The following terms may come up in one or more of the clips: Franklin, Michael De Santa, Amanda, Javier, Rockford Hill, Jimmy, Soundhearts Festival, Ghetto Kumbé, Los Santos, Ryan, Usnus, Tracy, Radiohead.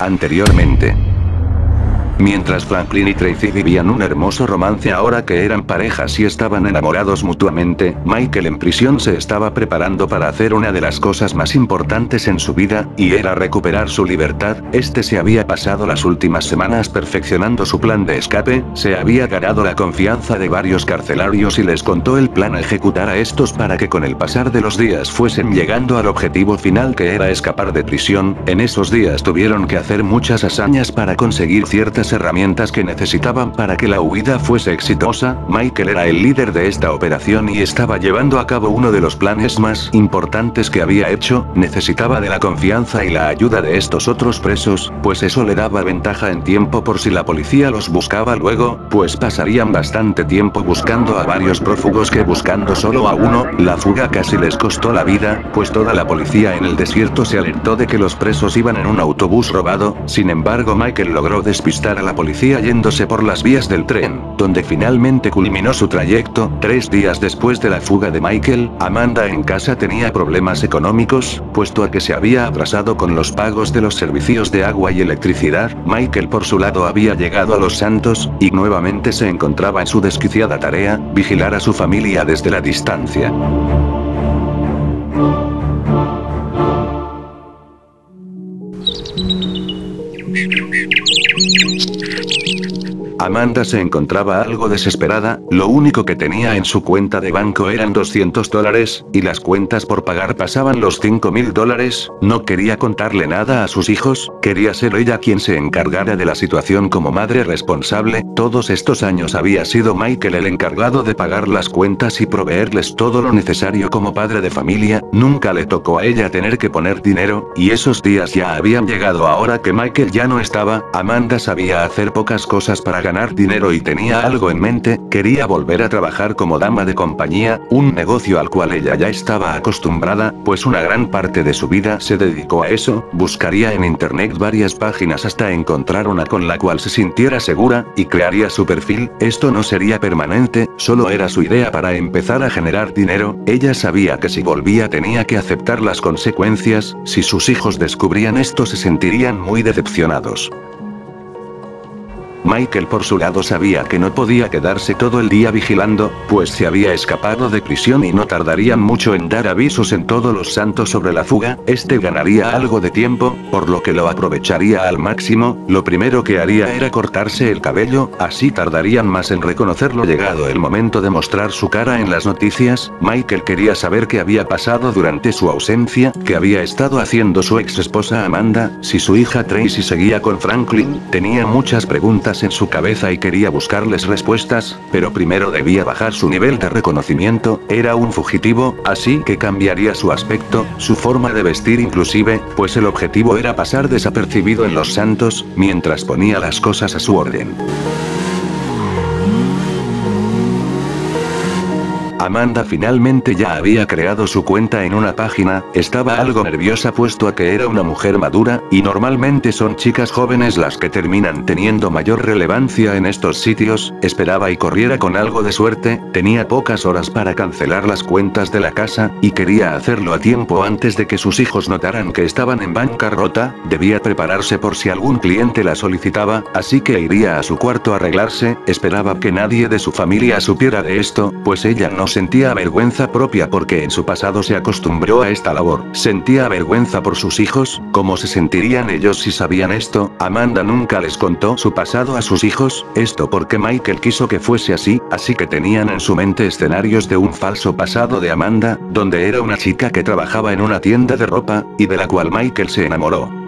anteriormente. Mientras Franklin y Tracy vivían un hermoso romance ahora que eran parejas y estaban enamorados mutuamente, Michael en prisión se estaba preparando para hacer una de las cosas más importantes en su vida, y era recuperar su libertad. Este se había pasado las últimas semanas perfeccionando su plan de escape, se había ganado la confianza de varios carcelarios y les contó el plan a ejecutar a estos para que con el pasar de los días fuesen llegando al objetivo final que era escapar de prisión. En esos días tuvieron que hacer muchas hazañas para conseguir ciertas herramientas que necesitaban para que la huida fuese exitosa. Michael era el líder de esta operación y estaba llevando a cabo uno de los planes más importantes que había hecho. Necesitaba de la confianza y la ayuda de estos otros presos, pues eso le daba ventaja en tiempo por si la policía los buscaba luego, pues pasarían bastante tiempo buscando a varios prófugos que buscando solo a uno. La fuga casi les costó la vida, pues toda la policía en el desierto se alertó de que los presos iban en un autobús robado. Sin embargo, Michael logró despistar a la policía yéndose por las vías del tren, donde finalmente culminó su trayecto. 3 días después de la fuga de Michael, Amanda en casa tenía problemas económicos, puesto a que se había atrasado con los pagos de los servicios de agua y electricidad. Michael por su lado había llegado a Los Santos, y nuevamente se encontraba en su desquiciada tarea, vigilar a su familia desde la distancia. Amanda se encontraba algo desesperada, lo único que tenía en su cuenta de banco eran $200, y las cuentas por pagar pasaban los $5.000, no quería contarle nada a sus hijos, quería ser ella quien se encargara de la situación como madre responsable. Todos estos años había sido Michael el encargado de pagar las cuentas y proveerles todo lo necesario como padre de familia, nunca le tocó a ella tener que poner dinero, y esos días ya habían llegado. Ahora que Michael ya no estaba, Amanda sabía hacer pocas cosas para ganar dinero y tenía algo en mente. Quería volver a trabajar como dama de compañía, un negocio al cual ella ya estaba acostumbrada, pues una gran parte de su vida se dedicó a eso. Buscaría en internet varias páginas hasta encontrar una con la cual se sintiera segura, y crearía su perfil. Esto no sería permanente, solo era su idea para empezar a generar dinero. Ella sabía que si volvía tenía que aceptar las consecuencias, si sus hijos descubrían esto se sentirían muy decepcionados. Michael por su lado sabía que no podía quedarse todo el día vigilando, pues se había escapado de prisión y no tardarían mucho en dar avisos en todos Los Santos sobre la fuga. Este ganaría algo de tiempo, por lo que lo aprovecharía al máximo. Lo primero que haría era cortarse el cabello, así tardarían más en reconocerlo. Llegado el momento de mostrar su cara en las noticias, Michael quería saber qué había pasado durante su ausencia, qué había estado haciendo su ex esposa Amanda, si su hija Tracy seguía con Franklin. Tenía muchas preguntas en su cabeza y quería buscarles respuestas, pero primero debía bajar su nivel de reconocimiento. Era un fugitivo, así que cambiaría su aspecto, su forma de vestir inclusive, pues el objetivo era pasar desapercibido en Los Santos, mientras ponía las cosas a su orden. Amanda finalmente ya había creado su cuenta en una página, estaba algo nerviosa puesto a que era una mujer madura, y normalmente son chicas jóvenes las que terminan teniendo mayor relevancia en estos sitios. Esperaba y corriera con algo de suerte. Tenía pocas horas para cancelar las cuentas de la casa, y quería hacerlo a tiempo antes de que sus hijos notaran que estaban en bancarrota. Debía prepararse por si algún cliente la solicitaba, así que iría a su cuarto a arreglarse. Esperaba que nadie de su familia supiera de esto, pues ella no sentía vergüenza propia porque en su pasado se acostumbró a esta labor. Sentía vergüenza por sus hijos. ¿Cómo se sentirían ellos si sabían esto? Amanda nunca les contó su pasado a sus hijos, esto porque Michael quiso que fuese así, así que tenían en su mente escenarios de un falso pasado de Amanda, donde era una chica que trabajaba en una tienda de ropa, y de la cual Michael se enamoró.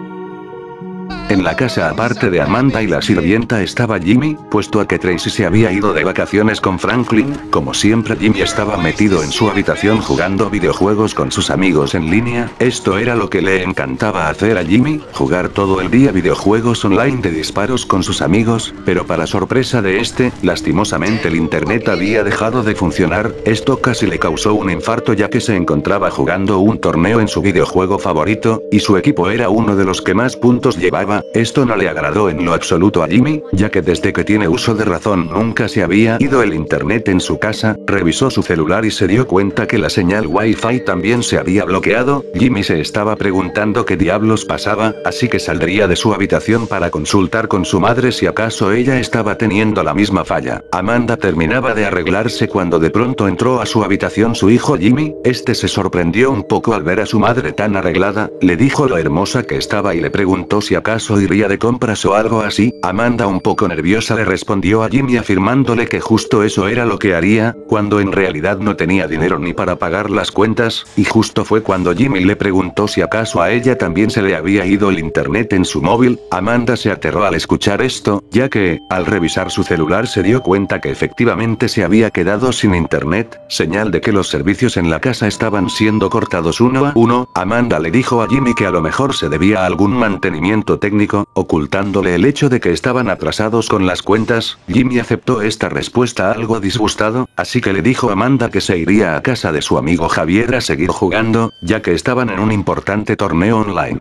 En la casa aparte de Amanda y la sirvienta estaba Jimmy, puesto a que Tracy se había ido de vacaciones con Franklin. Como siempre, Jimmy estaba metido en su habitación jugando videojuegos con sus amigos en línea. Esto era lo que le encantaba hacer a Jimmy, jugar todo el día videojuegos online de disparos con sus amigos, pero para sorpresa de este, lastimosamente el internet había dejado de funcionar. Esto casi le causó un infarto ya que se encontraba jugando un torneo en su videojuego favorito, y su equipo era uno de los que más puntos llevaba. esperaba, esto no le agradó en lo absoluto a Jimmy, ya que desde que tiene uso de razón nunca se había ido el internet en su casa. Revisó su celular y se dio cuenta que la señal Wi-Fi también se había bloqueado. Jimmy se estaba preguntando qué diablos pasaba, así que saldría de su habitación para consultar con su madre si acaso ella estaba teniendo la misma falla. Amanda terminaba de arreglarse cuando de pronto entró a su habitación su hijo Jimmy. Este se sorprendió un poco al ver a su madre tan arreglada, le dijo lo hermosa que estaba y le preguntó si acaso iría de compras o algo así. Amanda, un poco nerviosa, le respondió a Jimmy afirmándole que justo eso era lo que haría, cuando en realidad no tenía dinero ni para pagar las cuentas, y justo fue cuando Jimmy le preguntó si acaso a ella también se le había ido el internet en su móvil. Amanda se aterró al escuchar esto, ya que, al revisar su celular se dio cuenta que efectivamente se había quedado sin internet, señal de que los servicios en la casa estaban siendo cortados uno a uno. Amanda le dijo a Jimmy que a lo mejor se debía a algún mantenimiento técnico, ocultándole el hecho de que estaban atrasados con las cuentas. Jimmy aceptó esta respuesta algo disgustado, así que le dijo a Amanda que se iría a casa de su amigo Javier a seguir jugando, ya que estaban en un importante torneo online.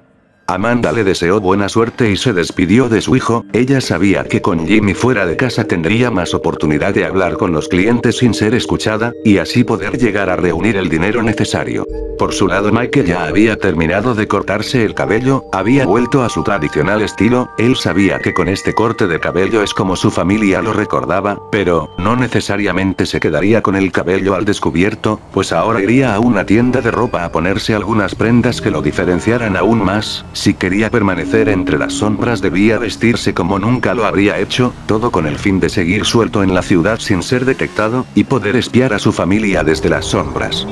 Amanda le deseó buena suerte y se despidió de su hijo. Ella sabía que con Jimmy fuera de casa tendría más oportunidad de hablar con los clientes sin ser escuchada, y así poder llegar a reunir el dinero necesario. Por su lado, Michael ya había terminado de cortarse el cabello, había vuelto a su tradicional estilo. Él sabía que con este corte de cabello es como su familia lo recordaba, pero no necesariamente se quedaría con el cabello al descubierto, pues ahora iría a una tienda de ropa a ponerse algunas prendas que lo diferenciaran aún más. Si quería permanecer entre las sombras debía vestirse como nunca lo habría hecho, todo con el fin de seguir suelto en la ciudad sin ser detectado, y poder espiar a su familia desde las sombras.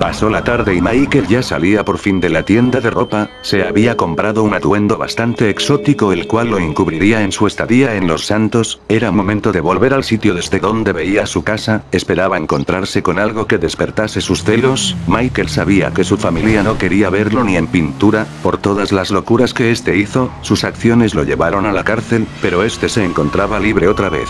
Pasó la tarde y Michael ya salía por fin de la tienda de ropa. Se había comprado un atuendo bastante exótico, el cual lo encubriría en su estadía en Los Santos. Era momento de volver al sitio desde donde veía su casa, esperaba encontrarse con algo que despertase sus celos. Michael sabía que su familia no quería verlo ni en pintura, por todas las locuras que este hizo. Sus acciones lo llevaron a la cárcel, pero este se encontraba libre otra vez.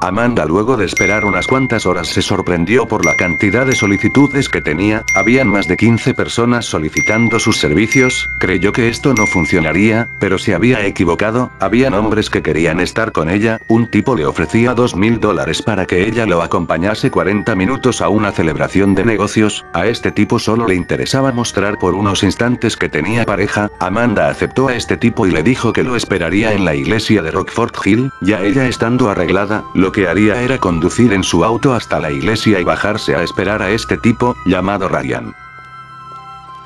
Amanda, luego de esperar unas cuantas horas, se sorprendió por la cantidad de solicitudes que tenía. Habían más de 15 personas solicitando sus servicios. Creyó que esto no funcionaría, pero se había equivocado. Habían hombres que querían estar con ella. Un tipo le ofrecía $2000 para que ella lo acompañase 40 minutos a una celebración de negocios. A este tipo solo le interesaba mostrar por unos instantes que tenía pareja. Amanda aceptó a este tipo y le dijo que lo esperaría en la iglesia de Rockford Hill. Ya ella estando arreglada, lo que haría era conducir en su auto hasta la iglesia y bajarse a esperar a este tipo, llamado Ryan.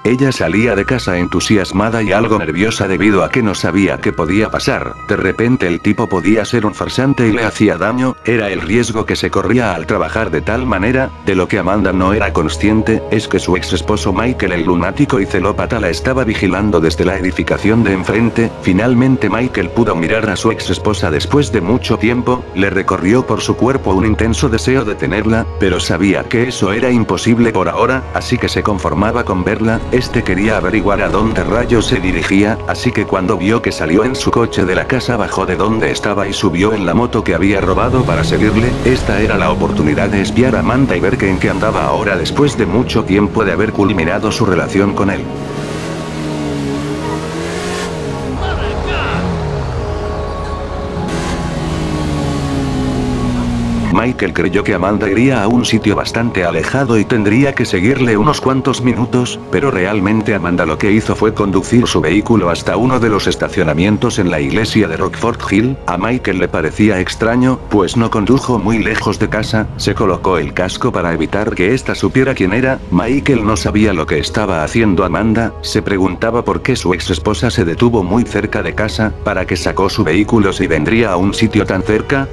Ella salía de casa entusiasmada y algo nerviosa debido a que no sabía qué podía pasar. De repente el tipo podía ser un farsante y le hacía daño, era el riesgo que se corría al trabajar de tal manera. De lo que Amanda no era consciente, es que su ex esposo Michael, el lunático y celópata, la estaba vigilando desde la edificación de enfrente. Finalmente Michael pudo mirar a su ex esposa después de mucho tiempo. Le recorrió por su cuerpo un intenso deseo de tenerla, pero sabía que eso era imposible por ahora, así que se conformaba con verla. Este quería averiguar a dónde rayos se dirigía, así que cuando vio que salió en su coche de la casa, bajó de donde estaba y subió en la moto que había robado para seguirle. Esta era la oportunidad de espiar a Amanda y ver en qué andaba ahora después de mucho tiempo de haber culminado su relación con él. Michael creyó que Amanda iría a un sitio bastante alejado y tendría que seguirle unos cuantos minutos, pero realmente Amanda lo que hizo fue conducir su vehículo hasta uno de los estacionamientos en la iglesia de Rockford Hill. A Michael le parecía extraño, pues no condujo muy lejos de casa. Se colocó el casco para evitar que ésta supiera quién era. Michael no sabía lo que estaba haciendo Amanda, se preguntaba por qué su ex esposa se detuvo muy cerca de casa, para qué sacó su vehículo si vendría a un sitio tan cerca.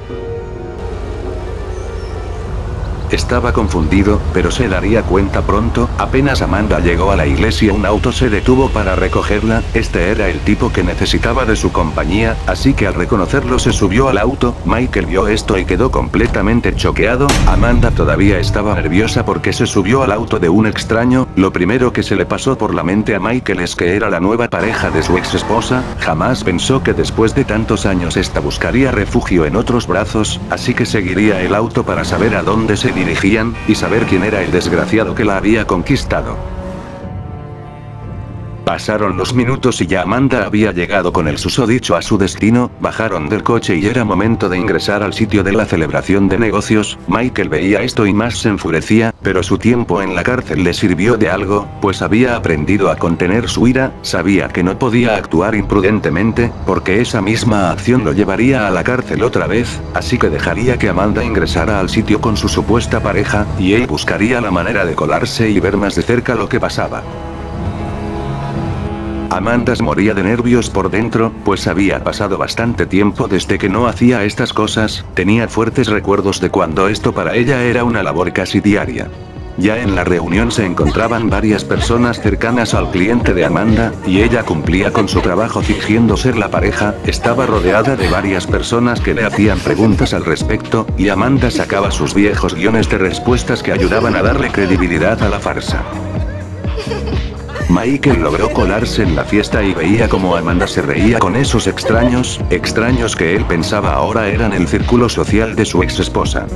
Estaba confundido, pero se daría cuenta pronto. Apenas Amanda llegó a la iglesia, un auto se detuvo para recogerla. Este era el tipo que necesitaba de su compañía, así que al reconocerlo se subió al auto. Michael vio esto y quedó completamente choqueado. Amanda todavía estaba nerviosa porque se subió al auto de un extraño. Lo primero que se le pasó por la mente a Michael es que era la nueva pareja de su ex esposa. Jamás pensó que después de tantos años esta buscaría refugio en otros brazos, así que seguiría el auto para saber a dónde se dirigían, y saber quién era el desgraciado que la había conquistado. Pasaron los minutos y ya Amanda había llegado con el susodicho a su destino. Bajaron del coche y era momento de ingresar al sitio de la celebración de negocios. Michael veía esto y más se enfurecía, pero su tiempo en la cárcel le sirvió de algo, pues había aprendido a contener su ira. Sabía que no podía actuar imprudentemente, porque esa misma acción lo llevaría a la cárcel otra vez, así que dejaría que Amanda ingresara al sitio con su supuesta pareja, y él buscaría la manera de colarse y ver más de cerca lo que pasaba. Amanda se moría de nervios por dentro, pues había pasado bastante tiempo desde que no hacía estas cosas. Tenía fuertes recuerdos de cuando esto para ella era una labor casi diaria. Ya en la reunión se encontraban varias personas cercanas al cliente de Amanda, y ella cumplía con su trabajo fingiendo ser la pareja. Estaba rodeada de varias personas que le hacían preguntas al respecto, y Amanda sacaba sus viejos guiones de respuestas que ayudaban a darle credibilidad a la farsa. Michael logró colarse en la fiesta y veía como Amanda se reía con esos extraños que él pensaba ahora eran el círculo social de su ex esposa.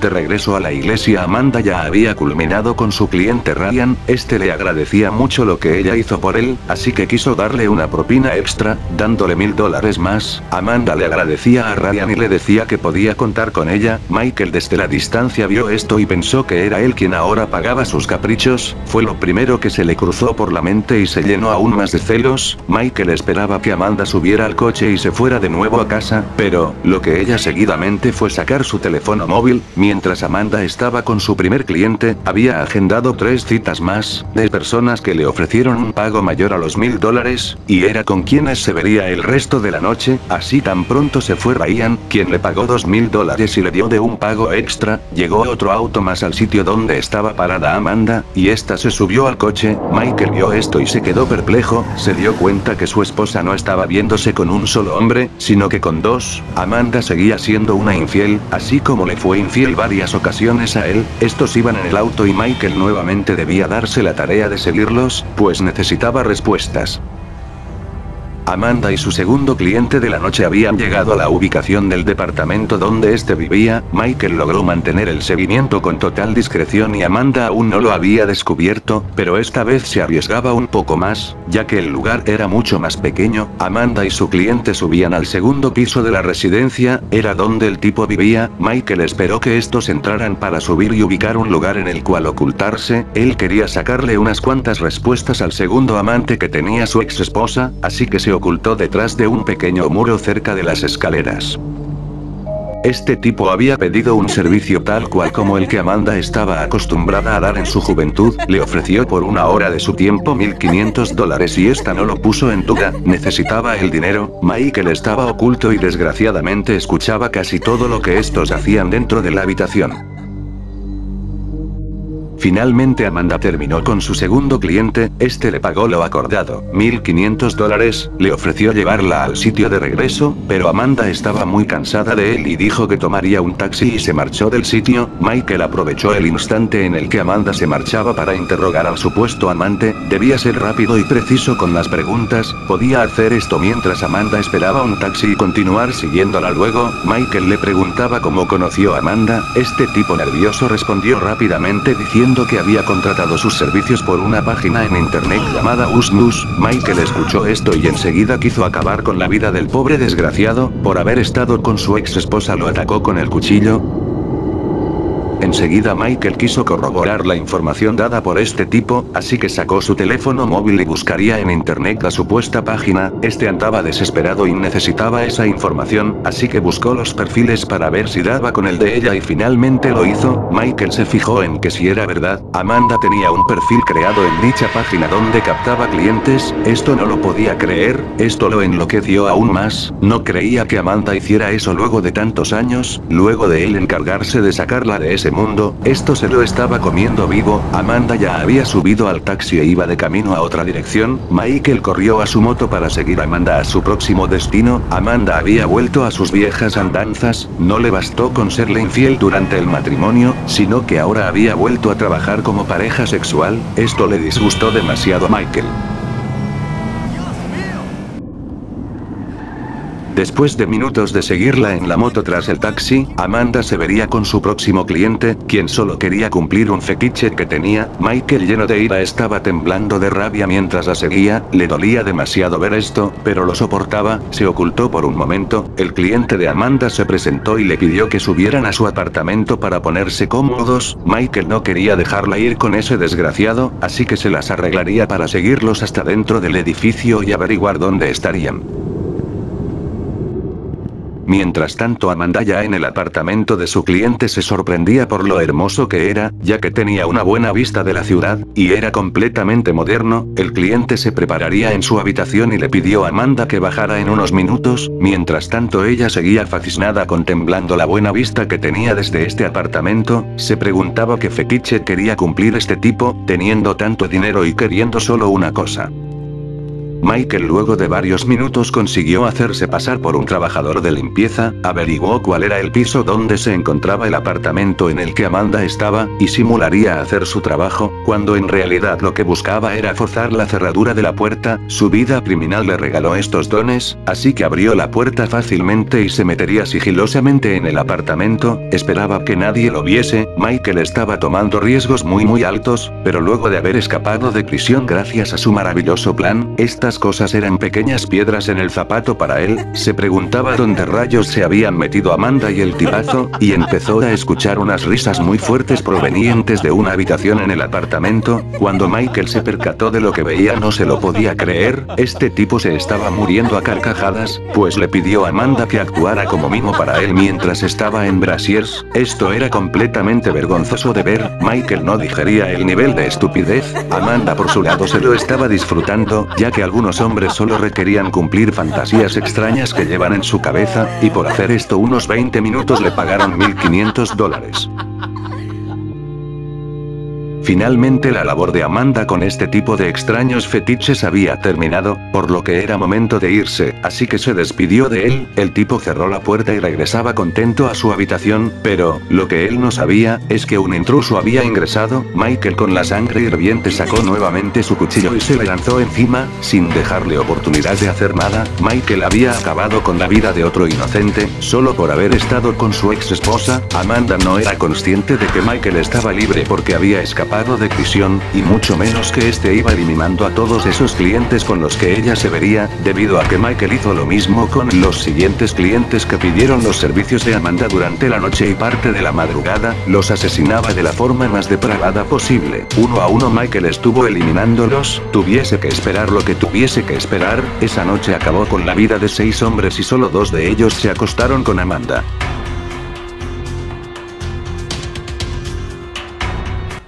De regreso a la iglesia, Amanda ya había culminado con su cliente Ryan. Este le agradecía mucho lo que ella hizo por él, así que quiso darle una propina extra, dándole $1000 más. Amanda le agradecía a Ryan y le decía que podía contar con ella. Michael desde la distancia vio esto y pensó que era él quien ahora pagaba sus caprichos. Fue lo primero que se le cruzó por la mente y se llenó aún más de celos. Michael esperaba que Amanda subiera al coche y se fuera de nuevo a casa, pero lo que ella seguidamente fue sacar su teléfono móvil. Mientras Amanda estaba con su primer cliente, había agendado 3 citas más, de personas que le ofrecieron un pago mayor a los $1000, y era con quienes se vería el resto de la noche. Así tan pronto se fue Ryan, quien le pagó $2000 y le dio de un pago extra. Llegó otro auto más al sitio donde estaba parada Amanda, y esta se subió al coche. Michael vio esto y se quedó perplejo. Se dio cuenta que su esposa no estaba viéndose con un solo hombre, sino que con 2, Amanda seguía siendo una infiel, así como le fue infiel varias ocasiones a él. Estos iban en el auto y Michael nuevamente debía darse la tarea de seguirlos, pues necesitaba respuestas. Amanda y su segundo cliente de la noche habían llegado a la ubicación del departamento donde este vivía. Michael logró mantener el seguimiento con total discreción y Amanda aún no lo había descubierto, pero esta vez se arriesgaba un poco más, ya que el lugar era mucho más pequeño. Amanda y su cliente subían al segundo piso de la residencia, era donde el tipo vivía. Michael esperó que estos entraran para subir y ubicar un lugar en el cual ocultarse. Él quería sacarle unas cuantas respuestas al segundo amante que tenía su ex esposa, así que se ocultó detrás de un pequeño muro cerca de las escaleras. Este tipo había pedido un servicio tal cual como el que Amanda estaba acostumbrada a dar en su juventud. Le ofreció por una hora de su tiempo $1500 y esta no lo puso en duda, necesitaba el dinero. Michael estaba oculto y desgraciadamente escuchaba casi todo lo que estos hacían dentro de la habitación. Finalmente Amanda terminó con su segundo cliente. Este le pagó lo acordado, $1500, le ofreció llevarla al sitio de regreso, pero Amanda estaba muy cansada de él y dijo que tomaría un taxi y se marchó del sitio. Michael aprovechó el instante en el que Amanda se marchaba para interrogar al supuesto amante. Debía ser rápido y preciso con las preguntas. Podía hacer esto mientras Amanda esperaba un taxi y continuar siguiéndola luego. Michael le preguntaba cómo conoció a Amanda. Este tipo nervioso respondió rápidamente diciendo que había contratado sus servicios por una página en internet llamada Usnus. Michael escuchó esto y enseguida quiso acabar con la vida del pobre desgraciado. Por haber estado con su ex esposa lo atacó con el cuchillo. Enseguida Michael quiso corroborar la información dada por este tipo, así que sacó su teléfono móvil y buscaría en internet la supuesta página. Este andaba desesperado y necesitaba esa información, así que buscó los perfiles para ver si daba con el de ella y finalmente lo hizo. Michael se fijó en que si era verdad, Amanda tenía un perfil creado en dicha página donde captaba clientes. Esto no lo podía creer, esto lo enloqueció aún más. No creía que Amanda hiciera eso luego de tantos años, luego de él encargarse de sacarla de ese mundo. Esto se lo estaba comiendo vivo. Amanda ya había subido al taxi e iba de camino a otra dirección. Michael corrió a su moto para seguir a Amanda a su próximo destino. Amanda había vuelto a sus viejas andanzas. No le bastó con serle infiel durante el matrimonio, sino que ahora había vuelto a trabajar como pareja sexual. Esto le disgustó demasiado a Michael. Después de minutos de seguirla en la moto tras el taxi, Amanda se vería con su próximo cliente, quien solo quería cumplir un fetiche que tenía. Michael, lleno de ira, estaba temblando de rabia mientras la seguía. Le dolía demasiado ver esto, pero lo soportaba. Se ocultó por un momento. El cliente de Amanda se presentó y le pidió que subieran a su apartamento para ponerse cómodos. Michael no quería dejarla ir con ese desgraciado, así que se las arreglaría para seguirlos hasta dentro del edificio y averiguar dónde estarían. Mientras tanto, Amanda, ya en el apartamento de su cliente, se sorprendía por lo hermoso que era, ya que tenía una buena vista de la ciudad, y era completamente moderno. El cliente se prepararía en su habitación y le pidió a Amanda que bajara en unos minutos. Mientras tanto, ella seguía fascinada contemplando la buena vista que tenía desde este apartamento. Se preguntaba qué fetiche quería cumplir este tipo, teniendo tanto dinero y queriendo solo una cosa. Michael, luego de varios minutos, consiguió hacerse pasar por un trabajador de limpieza, averiguó cuál era el piso donde se encontraba el apartamento en el que Amanda estaba, y simularía hacer su trabajo, cuando en realidad lo que buscaba era forzar la cerradura de la puerta. Su vida criminal le regaló estos dones, así que abrió la puerta fácilmente y se metería sigilosamente en el apartamento. Esperaba que nadie lo viese. Michael estaba tomando riesgos muy altos, pero luego de haber escapado de prisión gracias a su maravilloso plan, estas cosas eran pequeñas piedras en el zapato para él. Se preguntaba dónde rayos se habían metido Amanda y el tipazo, y empezó a escuchar unas risas muy fuertes provenientes de una habitación en el apartamento. Cuando Michael se percató de lo que veía, no se lo podía creer. Este tipo se estaba muriendo a carcajadas, pues le pidió a Amanda que actuara como mimo para él mientras estaba en brasiers. Esto era completamente vergonzoso de ver. Michael no digería el nivel de estupidez. Amanda, por su lado, se lo estaba disfrutando, ya que algunos hombres solo requerían cumplir fantasías extrañas que llevan en su cabeza, y por hacer esto unos 20 minutos le pagaron $1,500. Finalmente, la labor de Amanda con este tipo de extraños fetiches había terminado, por lo que era momento de irse, así que se despidió de él. El tipo cerró la puerta y regresaba contento a su habitación, pero lo que él no sabía es que un intruso había ingresado. Michael, con la sangre hirviente, sacó nuevamente su cuchillo y se le lanzó encima, sin dejarle oportunidad de hacer nada. Michael había acabado con la vida de otro inocente, solo por haber estado con su ex esposa. Amanda no era consciente de que Michael estaba libre porque había escapado de prisión, y mucho menos que este iba eliminando a todos esos clientes con los que ella se vería, debido a que Michael hizo lo mismo con los siguientes clientes que pidieron los servicios de Amanda durante la noche y parte de la madrugada. Los asesinaba de la forma más depravada posible. Uno a uno Michael estuvo eliminándolos, tuviese que esperar lo que tuviese que esperar. Esa noche acabó con la vida de 6 hombres y solo 2 de ellos se acostaron con Amanda.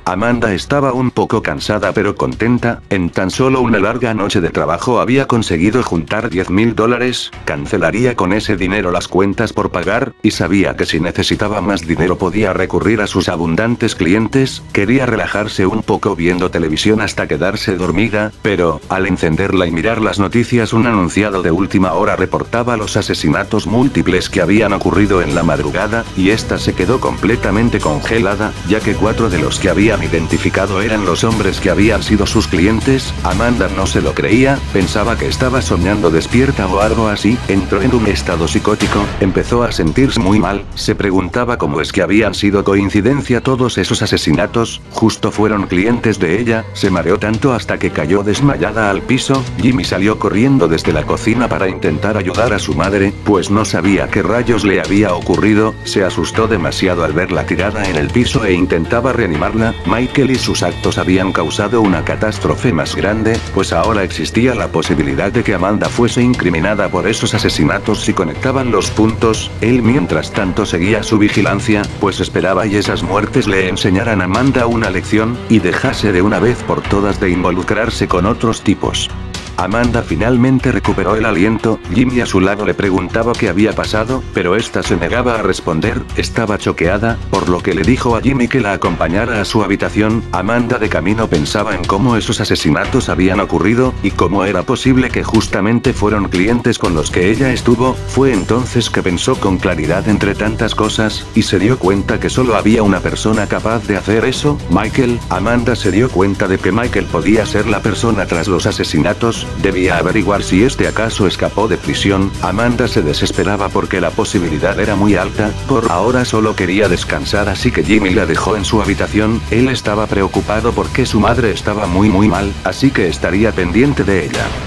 Amanda estaba un poco cansada pero contenta. En tan solo una larga noche de trabajo había conseguido juntar $10,000, cancelaría con ese dinero las cuentas por pagar, y sabía que si necesitaba más dinero podía recurrir a sus abundantes clientes. Quería relajarse un poco viendo televisión hasta quedarse dormida, pero al encenderla y mirar las noticias, un anunciado de última hora reportaba los asesinatos múltiples que habían ocurrido en la madrugada, y esta se quedó completamente congelada, ya que 4 de los que habían identificado eran los hombres que habían sido sus clientes. Amanda no se lo creía, pensaba que estaba soñando despierta o algo así. Entró en un estado psicótico, empezó a sentirse muy mal, se preguntaba cómo es que habían sido coincidencia todos esos asesinatos, justo fueron clientes de ella. Se mareó tanto hasta que cayó desmayada al piso. Jimmy salió corriendo desde la cocina para intentar ayudar a su madre, pues no sabía qué rayos le había ocurrido. Se asustó demasiado al verla tirada en el piso e intentaba reanimarla. Michael y sus actos habían causado una catástrofe más grande, pues ahora existía la posibilidad de que Amanda fuese incriminada por esos asesinatos si conectaban los puntos. Él, mientras tanto, seguía su vigilancia, pues esperaba y esas muertes le enseñaran a Amanda una lección, y dejase de una vez por todas de involucrarse con otros tipos. Amanda finalmente recuperó el aliento. Jimmy, a su lado, le preguntaba qué había pasado, pero esta se negaba a responder. Estaba choqueada, por lo que le dijo a Jimmy que la acompañara a su habitación. Amanda, de camino, pensaba en cómo esos asesinatos habían ocurrido, y cómo era posible que justamente fueron clientes con los que ella estuvo. Fue entonces que pensó con claridad entre tantas cosas, y se dio cuenta que solo había una persona capaz de hacer eso: Michael. Amanda se dio cuenta de que Michael podía ser la persona tras los asesinatos, Debía averiguar si este acaso escapó de prisión. Amanda se desesperaba porque la posibilidad era muy alta. Por ahora solo quería descansar, así que Jimmy la dejó en su habitación. Él estaba preocupado porque su madre estaba muy mal, así que estaría pendiente de ella.